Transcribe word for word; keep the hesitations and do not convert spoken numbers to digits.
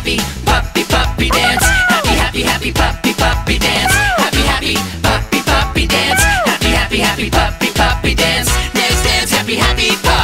happy puppy puppy dance. Happy happy happy puppy puppy dance. Happy happy puppy puppy dance. Happy happy happy puppy puppy dance. Dance dance happy happy puppy.